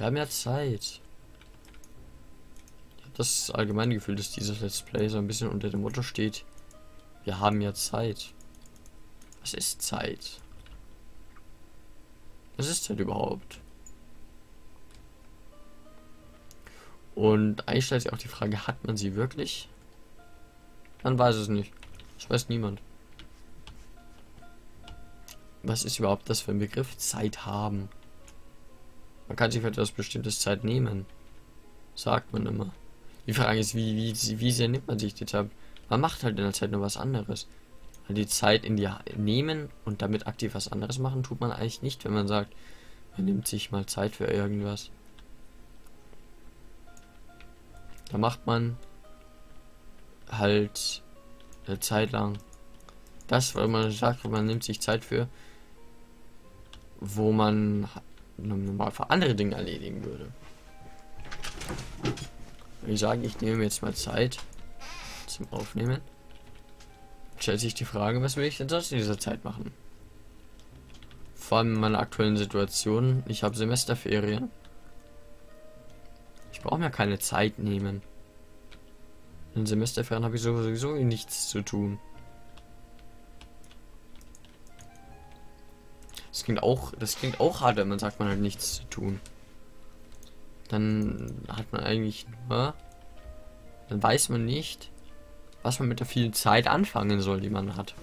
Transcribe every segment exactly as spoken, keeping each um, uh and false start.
Wir haben ja Zeit. Ich habe das allgemeine Gefühl, dass dieses Let's Play so ein bisschen unter dem Motto steht. Wir haben ja Zeit. Was ist Zeit? Was ist Zeit überhaupt? Und eigentlich stellt sich auch die Frage, hat man sie wirklich? Man weiß es nicht. Das weiß niemand. Was ist überhaupt das für ein Begriff? Zeit haben. Man kann sich für etwas bestimmtes Zeit nehmen. Sagt man immer. Die Frage ist, wie, wie, wie sehr nimmt man sich die Zeit? Man macht halt in der Zeit nur was anderes. Die Zeit in die Hand nehmen und damit aktiv was anderes machen, tut man eigentlich nicht, wenn man sagt, man nimmt sich mal Zeit für irgendwas. Da macht man halt eine Zeit lang das, weil man sagt, man nimmt sich Zeit für, wo man normal für andere Dinge erledigen würde. Ich sage, ich nehme jetzt mal Zeit zum Aufnehmen. Stellt sich die Frage, was will ich denn sonst in dieser Zeit machen? Vor allem in meiner aktuellen Situation. Ich habe Semesterferien. Ich brauche mir keine Zeit nehmen. In Semesterferien habe ich sowieso nichts zu tun. Das klingt auch, das klingt auch hart, wenn man sagt, man hat nichts zu tun. Dann hat man eigentlich nur... Dann weiß man nicht, was man mit der vielen Zeit anfangen soll, die man hat.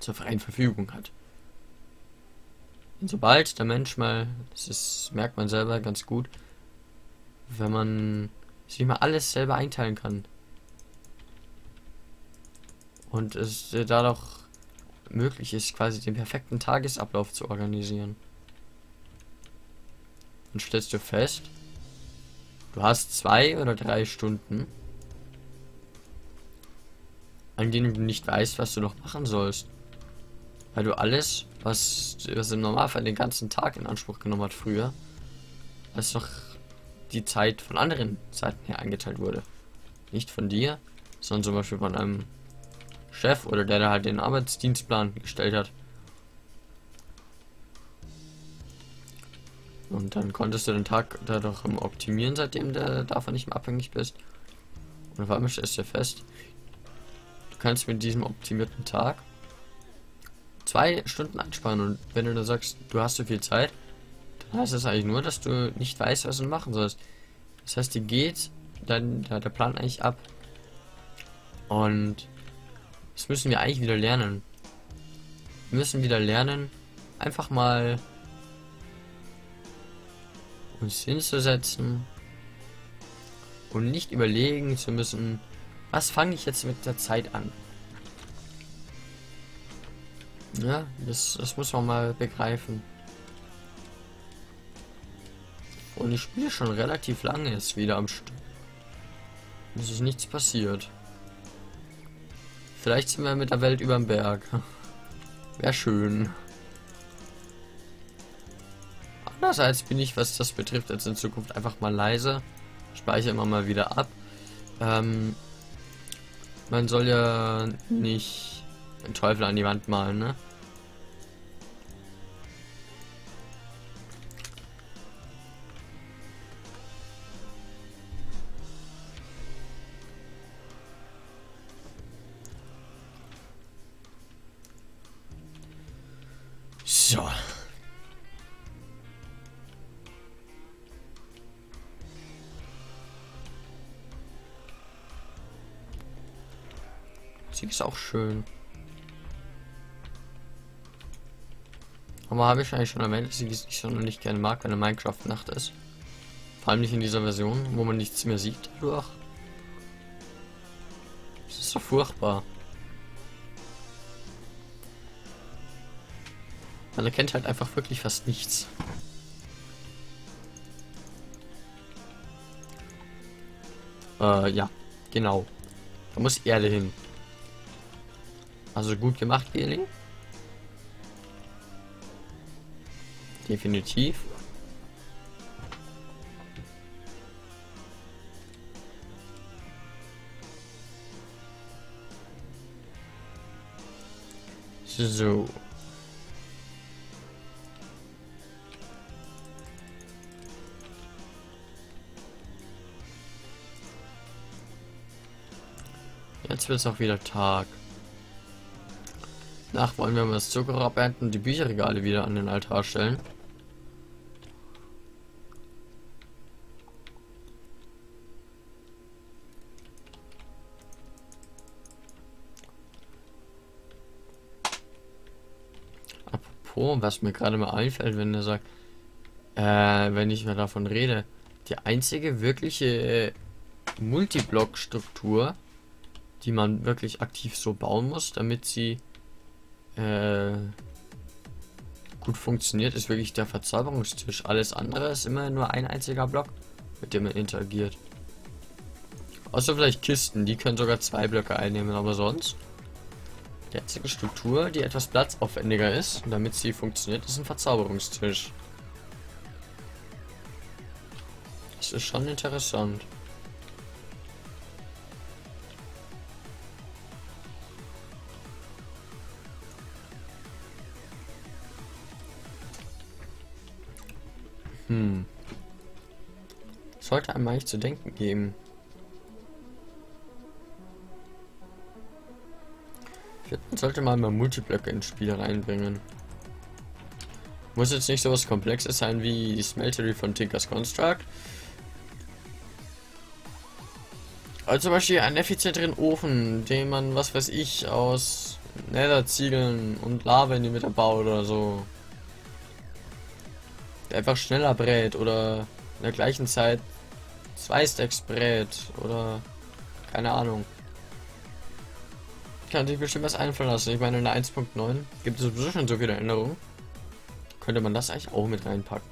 Zur freien Verfügung hat. Und sobald der Mensch mal, das ist, merkt man selber ganz gut, wenn man sich mal alles selber einteilen kann. Und es dadurch möglich ist, quasi den perfekten Tagesablauf zu organisieren. Dann stellst du fest, du hast zwei oder drei Stunden, an denen du nicht weißt, was du noch machen sollst. Weil du alles, was, was im Normalfall den ganzen Tag in Anspruch genommen hat früher, als doch die Zeit von anderen Seiten her eingeteilt wurde. Nicht von dir, sondern zum Beispiel von einem Chef oder der, der halt den Arbeitsdienstplan gestellt hat. Und dann konntest du den Tag dadurch optimieren, seitdem du davon nicht mehr abhängig bist. Und auf einmal stellst du fest, kannst mit diesem optimierten Tag zwei Stunden einsparen, und wenn du dann sagst, du hast so viel Zeit, dann heißt das eigentlich nur, dass du nicht weißt, was du machen sollst. Das heißt, dir geht dann der Plan eigentlich ab, und das müssen wir eigentlich wieder lernen. Wir müssen wieder lernen, einfach mal uns hinzusetzen und nicht überlegen zu müssen, was fange ich jetzt mit der Zeit an? Ja, das, das muss man mal begreifen. Und ich spiele schon relativ lange jetzt wieder am Stück. Es ist nichts passiert. Vielleicht sind wir mit der Welt überm Berg. Wäre schön. Andererseits bin ich, was das betrifft, jetzt in Zukunft einfach mal leise. Speichere immer mal wieder ab. Ähm... Man soll ja nicht den Teufel an die Wand malen, ne? So. Musik ist auch schön. Aber habe ich eigentlich schon erwähnt, dass ich es nicht sonderlich gerne mag, wenn eine Minecraft-Nacht ist. Vor allem nicht in dieser Version, wo man nichts mehr sieht dadurch. Das ist so furchtbar. Man erkennt halt einfach wirklich fast nichts. Äh, ja, genau. Da muss Erde hin. Also gut gemacht, Geli. Definitiv. So. Jetzt wird es auch wieder Tag. Nach wollen wir mal das Zuckerrohr abernten und die Bücherregale wieder an den Altar stellen. Apropos, was mir gerade mal einfällt, wenn er sagt, äh, wenn ich mal davon rede, die einzige wirkliche äh, Multiblock-Struktur, die man wirklich aktiv so bauen muss, damit sie äh, gut funktioniert, ist wirklich der Verzauberungstisch. Alles andere ist immer nur ein einziger Block, mit dem man interagiert. Außer vielleicht Kisten, die können sogar zwei Blöcke einnehmen, aber sonst die einzige Struktur, die etwas platzaufwendiger ist, und damit sie funktioniert, ist ein Verzauberungstisch. Das ist schon interessant. Hm. Sollte einem eigentlich zu denken geben. Man sollte mal mal Multiblöcke ins Spiel reinbringen. Muss jetzt nicht so was Komplexes sein wie die Smeltery von Tinker's Construct. Also zum Beispiel einen effizienteren Ofen, den man, was weiß ich, aus Nether-Ziegeln und Lava in die Mitte baut oder so. Der einfach schneller brät oder in der gleichen Zeit zwei Stacks brät oder keine Ahnung. Kann sich bestimmt was einfallen lassen. Ich meine, in der eins Punkt neun gibt es sowieso schon so viele Änderungen. Könnte man das eigentlich auch mit reinpacken.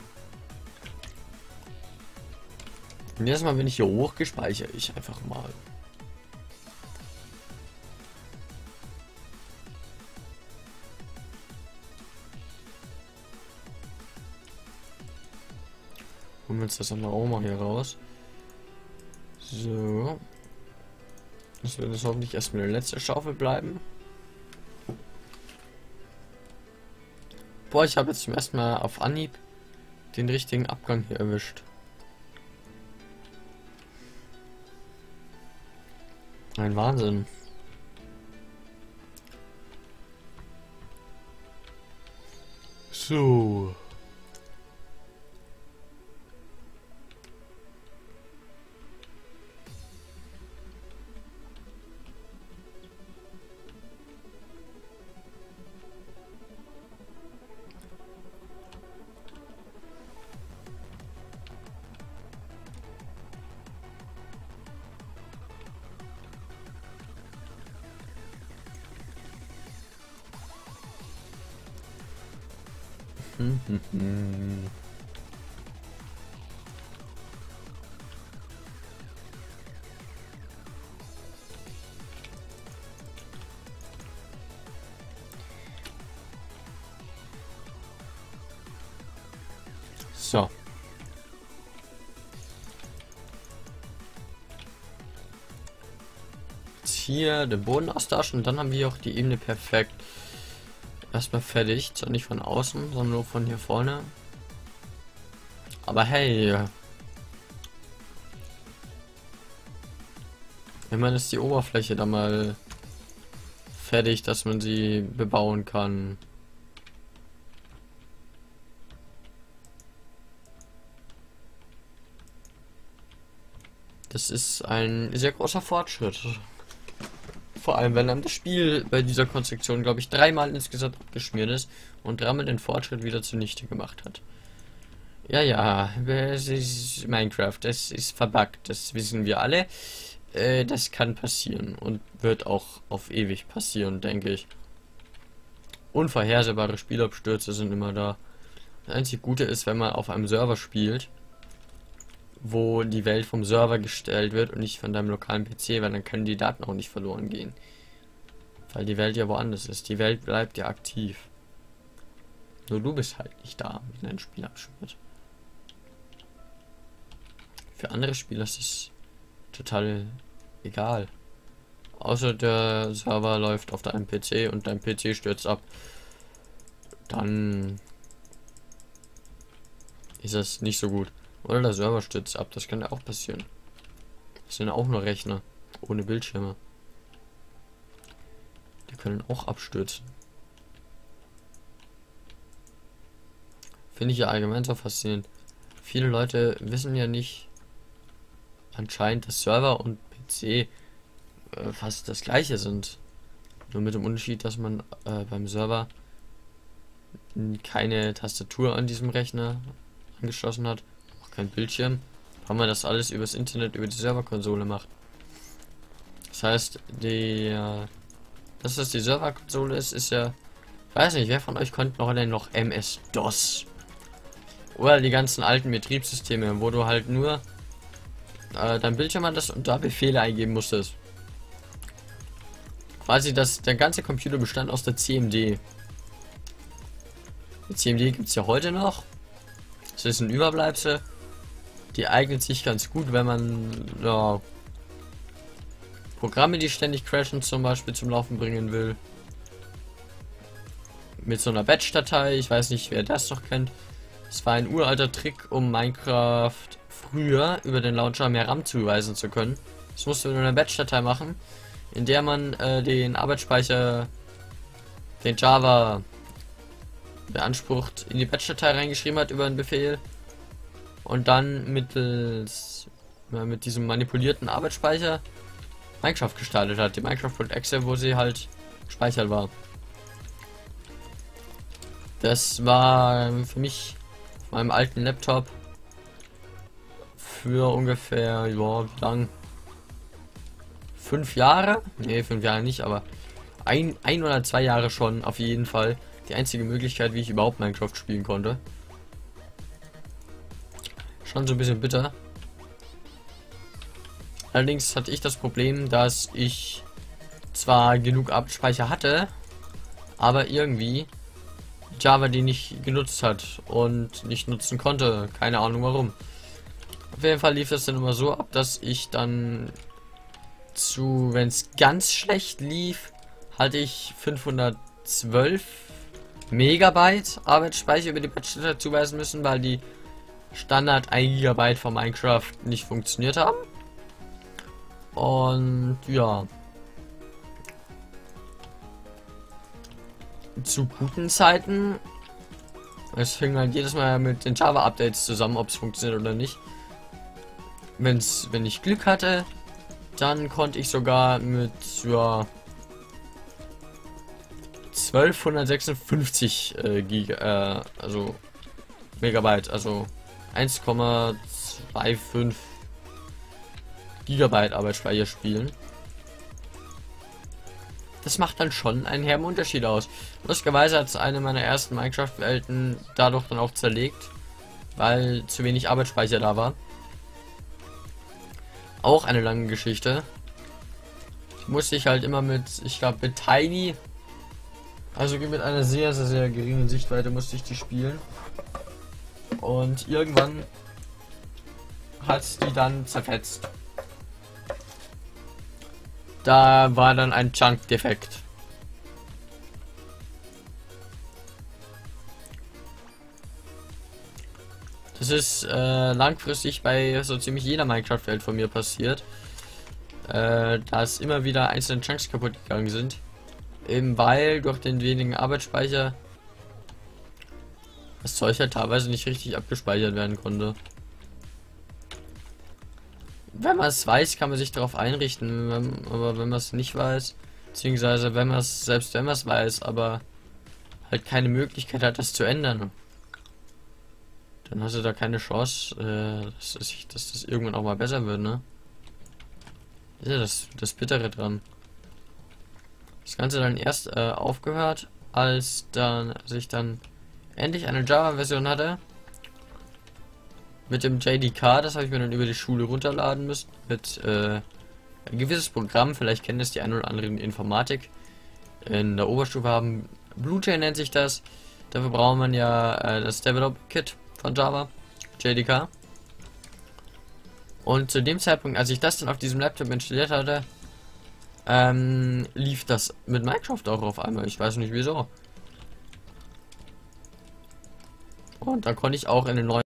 Und jedes Mal, wenn ich hier hoch speichere, ich einfach mal. Holen wir uns das andere auch mal hier raus. So. Das wird jetzt hoffentlich erstmal eine letzte Schaufel bleiben. Boah, ich habe jetzt zum ersten Mal auf Anhieb den richtigen Abgang hier erwischt. Ein Wahnsinn. So. So. Jetzt hier den Boden austauschen und dann haben wir auch die Ebene perfekt. Erstmal fertig, zwar nicht von außen, sondern nur von hier vorne. Aber hey, ich meine, ist die Oberfläche da mal fertig, dass man sie bebauen kann. Das ist ein sehr großer Fortschritt. Vor allem, wenn einem das Spiel bei dieser Konstruktion, glaube ich, dreimal insgesamt abgeschmiert ist und dreimal den Fortschritt wieder zunichte gemacht hat. Ja, ja, es ist Minecraft, es ist verbuggt, das wissen wir alle. Äh, das kann passieren und wird auch auf ewig passieren, denke ich. Unvorhersehbare Spielabstürze sind immer da. Das einzige Gute ist, wenn man auf einem Server spielt, wo die Welt vom Server gestellt wird und nicht von deinem lokalen P C, weil dann können die Daten auch nicht verloren gehen. Weil die Welt ja woanders ist. Die Welt bleibt ja aktiv. Nur du bist halt nicht da, wenn ein Spiel abschmiert. Für andere Spieler ist es total egal. Außer der Server läuft auf deinem P C und dein P C stürzt ab. Dann ist das nicht so gut. Oder der Server stürzt ab, das kann ja auch passieren. Das sind auch nur Rechner ohne Bildschirme. Holzpellen auch abstürzen. Finde ich ja allgemein so faszinierend. Viele Leute wissen ja nicht anscheinend, dass Server und P C äh, fast das gleiche sind. Nur mit dem Unterschied, dass man äh, beim Server keine Tastatur an diesem Rechner angeschlossen hat, auch kein Bildschirm, weil man das alles übers Internet, über die Serverkonsole macht. Das heißt, die, äh, dass das die Serverkonsole ist, ist ja, ich weiß nicht, wer von euch konnte noch denn noch M S DOS oder die ganzen alten Betriebssysteme, wo du halt nur äh, dein Bildschirm hattest und da Befehle eingeben musstest. Quasi, dass der ganze Computer bestand aus der C M D. Die C M D gibt es ja heute noch. Das ist ein Überbleibsel. Die eignet sich ganz gut, wenn man ja, Programme, die ständig crashen, zum Beispiel zum Laufen bringen will. Mit so einer Batch-Datei. Ich weiß nicht, wer das noch kennt. Es war ein uralter Trick, um Minecraft früher über den Launcher mehr RAM zuweisen zu können. Das musste man in einer Batch-Datei machen, in der man äh, den Arbeitsspeicher, den Java beansprucht, in die Batch-Datei reingeschrieben hat über einen Befehl und dann mittels ja, mit diesem manipulierten Arbeitsspeicher Minecraft gestartet hat, die Minecraft.exe, wo sie halt gespeichert war. Das war für mich auf meinem alten Laptop für ungefähr, ja, wie lang? Fünf Jahre? Ne, fünf Jahre nicht, aber ein, ein oder zwei Jahre schon auf jeden Fall. Die einzige Möglichkeit, wie ich überhaupt Minecraft spielen konnte. Schon so ein bisschen bitter. Allerdings hatte ich das Problem, dass ich zwar genug Arbeitsspeicher hatte, aber irgendwie Java die nicht genutzt hat und nicht nutzen konnte. Keine Ahnung warum. Auf jeden Fall lief das dann immer so ab, dass ich dann zu, wenn es ganz schlecht lief, hatte ich fünfhundertzwölf Megabyte Arbeitsspeicher über die Batch-Datei zuweisen müssen, weil die Standard ein Gigabyte von Minecraft nicht funktioniert haben. Und ja. Zu guten Zeiten. Es hing halt jedes Mal mit den Java-Updates zusammen, ob es funktioniert oder nicht. Wenn's, wenn ich Glück hatte, dann konnte ich sogar mit, ja, zwölfhundertsechsundfünfzig äh, Giga, äh, also Megabyte, also eins Komma fünfundzwanzig Gigabyte Arbeitsspeicher spielen. Das macht dann schon einen herben Unterschied aus. Lustigerweise hat es eine meiner ersten Minecraft-Welten dadurch dann auch zerlegt, weil zu wenig Arbeitsspeicher da war. Auch eine lange Geschichte. Die musste ich halt immer mit, ich glaube mit Tiny, also mit einer sehr, sehr, sehr geringen Sichtweite musste ich die spielen. Und irgendwann hat die dann zerfetzt. Da war dann ein Chunk-Defekt. Das ist äh, langfristig bei so ziemlich jeder Minecraft-Welt von mir passiert, äh, dass immer wieder einzelne Chunks kaputt gegangen sind. Eben weil durch den wenigen Arbeitsspeicher das Zeug ja teilweise nicht richtig abgespeichert werden konnte. Wenn man es weiß, kann man sich darauf einrichten, wenn, aber wenn man es nicht weiß, beziehungsweise wenn man es, selbst wenn man es weiß, aber halt keine Möglichkeit hat, das zu ändern, dann hast du da keine Chance, äh, dass, ich, dass das irgendwann auch mal besser wird, ne? Ist ja das, das Bittere dran. Das Ganze dann erst äh, aufgehört, als dann als ich dann endlich eine Java-Version hatte. Mit dem J D K, das habe ich mir dann über die Schule runterladen müssen. Mit äh, ein gewisses Programm, vielleicht kennen das die ein oder anderen Informatik. In der Oberstufe haben Bluechain nennt sich das. Dafür braucht man ja äh, das Develop-Kit von Java, J D K. Und zu dem Zeitpunkt, als ich das dann auf diesem Laptop installiert hatte, Ähm, lief das mit Minecraft auch auf einmal. Ich weiß nicht wieso. Und dann konnte ich auch in den neuen